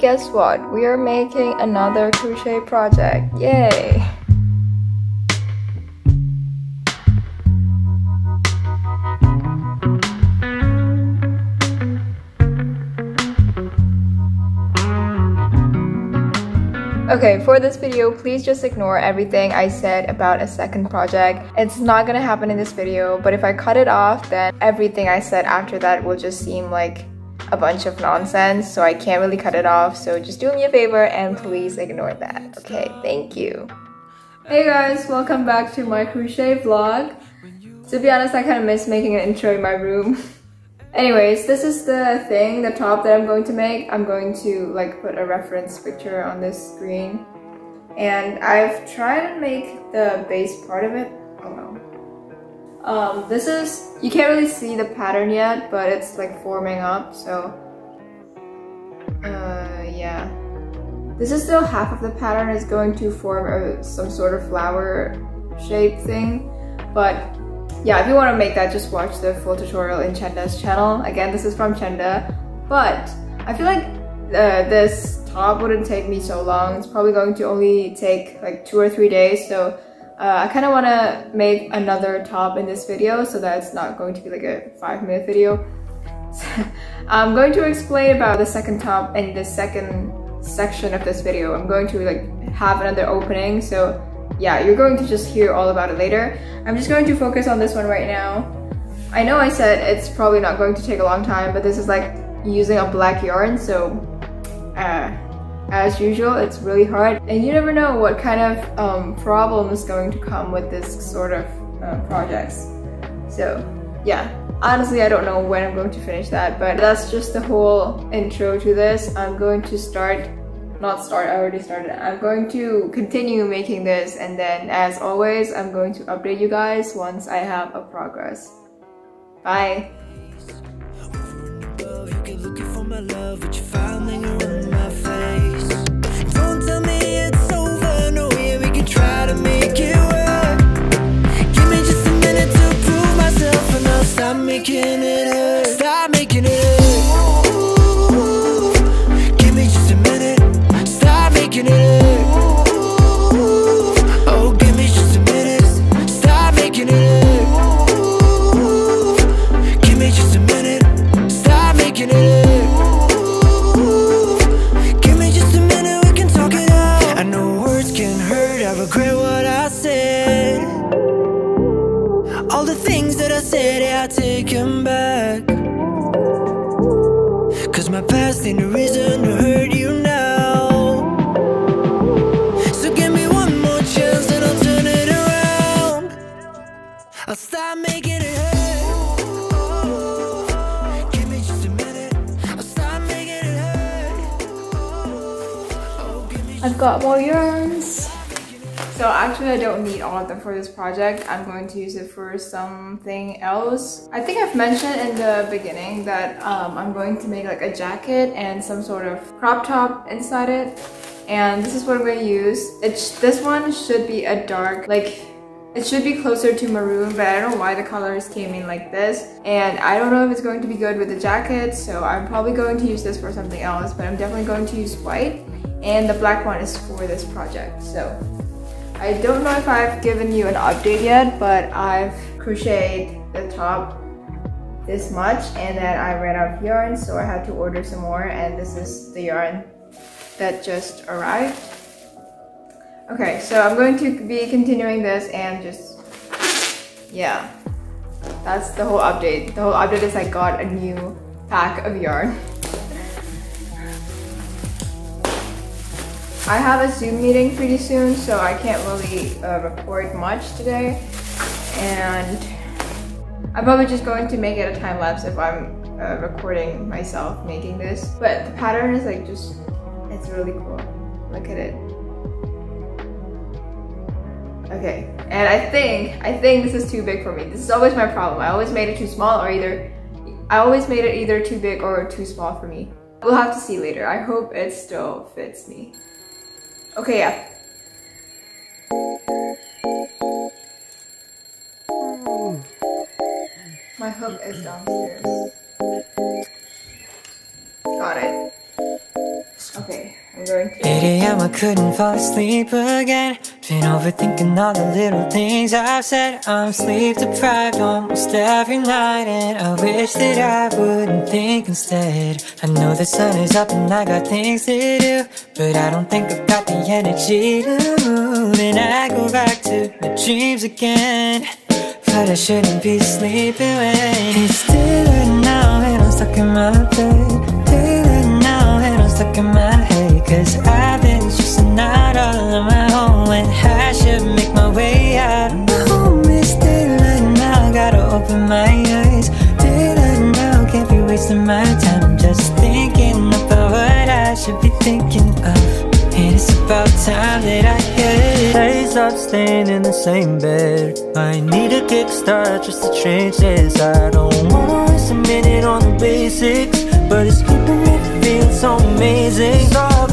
guess what? We are making another crochet project. Yay! Okay, for this video, please just ignore everything I said about a second project. It's not gonna happen in this video, but if I cut it off, then everything I said after that will just seem like a bunch of nonsense, so I can't really cut it off. So just do me a favor and please ignore that. Okay, thank you. Hey guys, welcome back to my crochet vlog. To be honest, I kind of miss making an intro in my room. Anyways, this is the thing, the top that I'm going to make. I'm going to like put a reference picture on this screen. And I've tried to make the base part of it. Oh no. This is, you can't really see the pattern yet, but it's like forming up, so... yeah. This is still half of the pattern. It's going to form some sort of flower shape thing, but... yeah, if you want to make that, just watch the full tutorial in Chenda's channel. Again, this is from Chenda, but I feel like this top wouldn't take me so long. It's probably going to only take like 2 or 3 days, so I kind of want to make another top in this video so that it's not going to be like a 5-minute video. I'm going to explain about the second top in the second section of this video. I'm going to like have another opening, so yeah, you're going to just hear all about it later. I'm just going to focus on this one right now. I know I said it's probably not going to take a long time, but this is like using a black yarn, so as usual, it's really hard. And you never know what kind of problem is going to come with this sort of projects. So yeah, honestly, I don't know when I'm going to finish that, but that's just the whole intro to this. I'm going to I'm going to continue making this, and then as always, I'm going to update you guys once I have a progress. Bye! I take 'em back, 'cause my past ain't a reason to hurt you now. So give me one more chance and I'll turn it around. I'll stop making it hurt. I've got more yarns. So actually, I don't need all of them for this project. I'm going to use it for something else. I think I've mentioned in the beginning that I'm going to make like a jacket and some sort of crop top inside it. And this is what I'm going to use. This one should be a dark, like it should be closer to maroon, but I don't know why the colors came in like this. And I don't know if it's going to be good with the jacket, so I'm probably going to use this for something else, but I'm definitely going to use white. And the black one is for this project, so. I don't know if I've given you an update yet, but I've crocheted the top this much, and then I ran out of yarn, so I had to order some more, and this is the yarn that just arrived. Okay, so I'm going to be continuing this and just, yeah, that's the whole update. The whole update is I got a new pack of yarn. I have a Zoom meeting pretty soon, so I can't really record much today, and I'm probably just going to make it a time lapse if I'm recording myself making this. But the pattern is like just, it's really cool. Look at it. Okay, and I think this is too big for me. This is always my problem. I always made it too small, or either too big or too small for me. We'll have to see later. I hope it still fits me. Okay, yeah. My hook is downstairs. Got it. Okay, I'm going to 8 AM, I couldn't fall asleep again. Been overthinking all the little things I've said. I'm sleep deprived almost every night, and I wish that I wouldn't think instead. I know the sun is up and I got things to do, but I don't think I've got the energy to move. And I go back to my dreams again, but I shouldn't be sleeping when it's still now, and I'm stuck in my bed. Stuck in my head, cause I've been stressing out all on my own when I should make my way out. Home is daylight now, gotta open my eyes. Daylight now, can't be wasting my time. I'm just thinking about what I should be thinking of, and it's about time that I get days up staying in the same bed. I need a kickstart just to change this. I don't want to submit it on the basics, but it's keeping me feeling so amazing. Stop,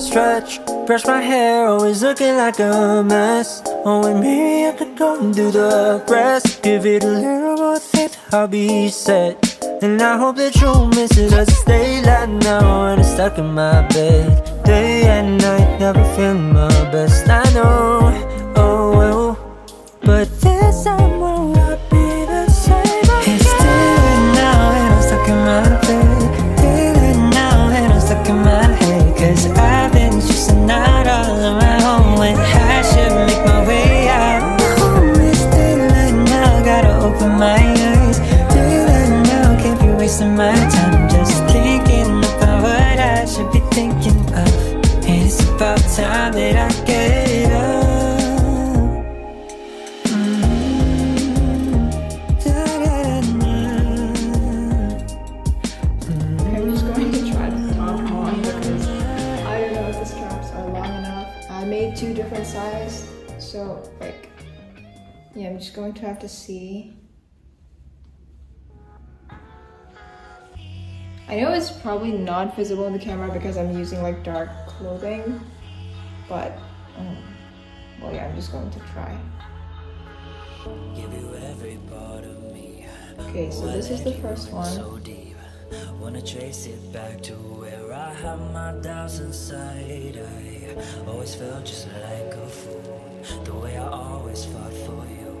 stretch, brush my hair, always looking like a mess. Oh, and maybe I could go and do the rest. Give it a little more think, I'll be set. And I hope that you'll miss it. I stay like now and I'm stuck in my bed. Day and night, never feeling my best. I know, oh well, but this time won't be the same again. It's still now and I'm stuck in my bed. In my head, cause I've been stressing out all on my own when I should make my way out. Home is daylight now, gotta open my eyes. Daylight now, can't be wasting my time. Just thinking about what I should be thinking of, and it's about time that I get up. Two different sizes, so like, yeah, I'm just going to have to see. I know it's probably not visible in the camera because I'm using like dark clothing, but well, yeah, I'm just going to try. Okay, so this is the first one. Wanna trace it back to where I have my doubts inside. I always felt just like a fool, the way I always fought for you,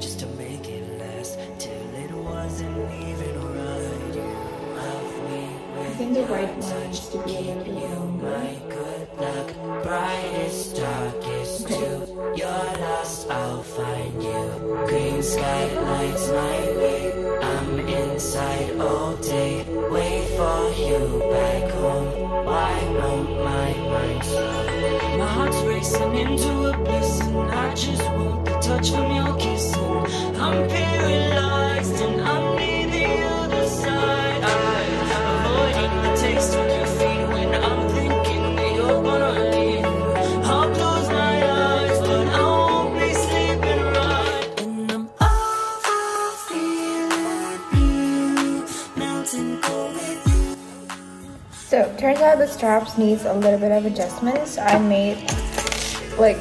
just to make it last till it wasn't even right. You love me with, I think the right one is to be a little bit longer. My good luck, brightest, darkest too. You're lost, I'll find you. Green skylights my way. I'm inside all day. Wait for you back home. Why won't my mind slow? My heart's racing into a bliss, and I just want the touch from your kiss. I'm paralyzed and I'm near the other side. I'm avoiding the taste of your feet when I'm thinking that you're gonna leave. I'll close my eyes, but I won't be sleeping right. And I'm over feeling blue, melting cold with you. So turns out the straps needs a little bit of adjustments. I made like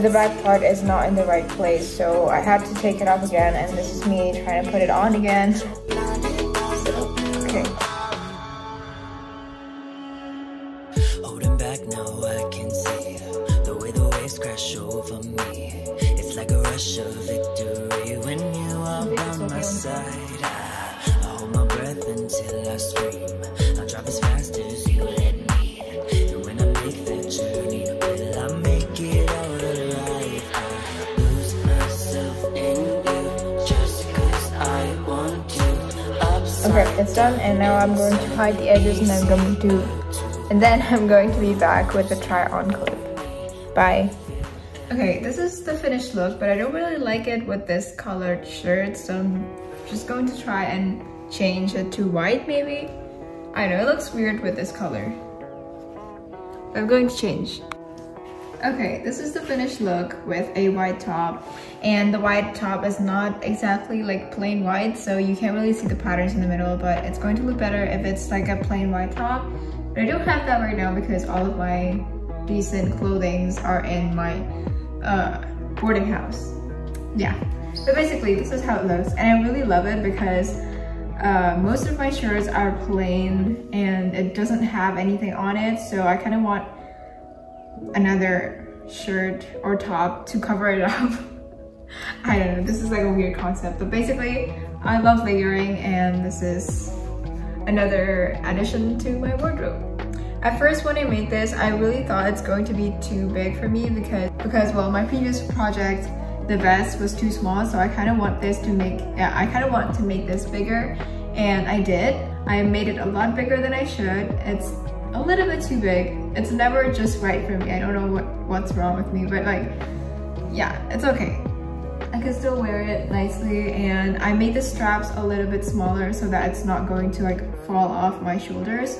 the back part is not in the right place, so I had to take it off again, and this is me trying to put it on again. Okay. Holding back now, I can see the way the waves crash over me. It's like a rush of victory when you are on my side. I hold my breath until I scream. I'll drive as fast as you let me, and when I make that journey, will I make it out alive? I lose myself in you just cause I want to. Okay, it's done, and now I'm going to hide the edges, and I'm going to I'm going to be back with the try-on clip. Bye. Okay, this is the finished look, but I don't really like it with this colored shirt, so I'm just going to try and change it to white maybe. I know it looks weird with this color, but I'm going to change. Okay, this is the finished look with a white top, and the white top is not exactly like plain white, so you can't really see the patterns in the middle, but it's going to look better if it's like a plain white top. But I don't have that right now because all of my decent clothings are in my boarding house. Yeah, but basically this is how it looks, and I really love it because Most of my shirts are plain and it doesn't have anything on it, so I kind of want another shirt or top to cover it up. I don't know, this is like a weird concept, but basically I love layering and this is another addition to my wardrobe. At first when I made this, I really thought it's going to be too big for me because well, my previous project, the vest was too small, so I kind of want this to make, I kind of want to make this bigger, and I did. I made it a lot bigger than I should. It's a little bit too big. It's never just right for me. I don't know what's wrong with me, but like, yeah, it's okay. I can still wear it nicely, and I made the straps a little bit smaller so that it's not going to like fall off my shoulders.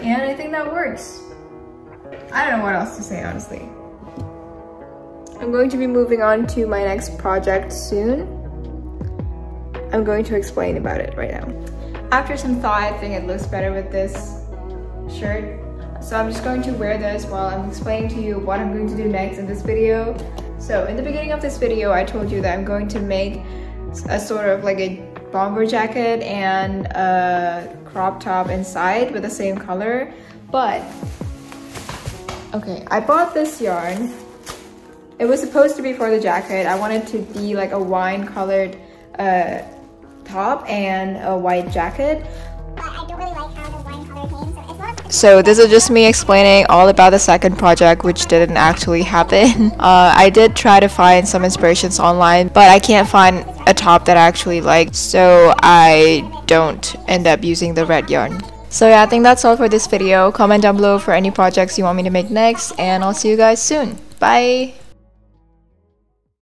And I think that works. I don't know what else to say, honestly. I'm going to be moving on to my next project soon. I'm going to explain about it right now. After some thought, I think it looks better with this shirt. So I'm just going to wear this while I'm explaining to you what I'm going to do next in this video. So in the beginning of this video, I told you that I'm going to make a sort of like a bomber jacket and a crop top inside with the same color, but okay, I bought this yarn. It was supposed to be for the jacket. I wanted to be like a wine colored top and a white jacket, but I don't really like how the wine color came, so it's not. So this is just me explaining all about the second project, which didn't actually happen. I did try to find some inspirations online, but I can't find a top that I actually liked, so I don't end up using the red yarn. So yeah, I think that's all for this video. Comment down below for any projects you want me to make next, and I'll see you guys soon. Bye!